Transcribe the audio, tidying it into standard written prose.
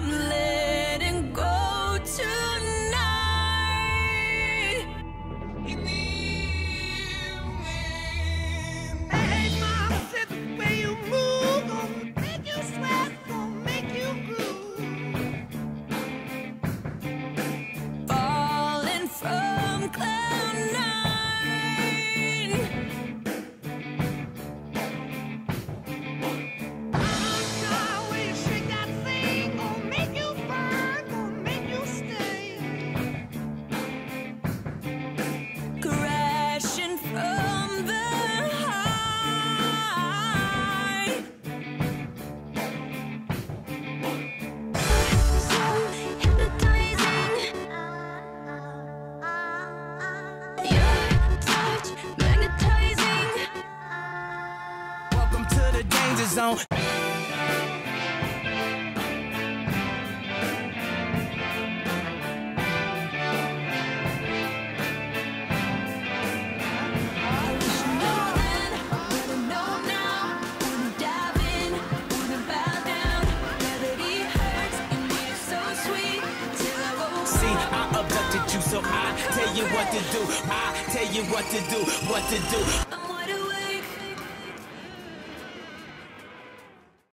I'm letting go tonight. You leave me. Make my sense when you move, gonna make you sweat, gonna make you groove. Falling from cloud nine. Zone. See, I abducted you, so I tell you what to do, what to do.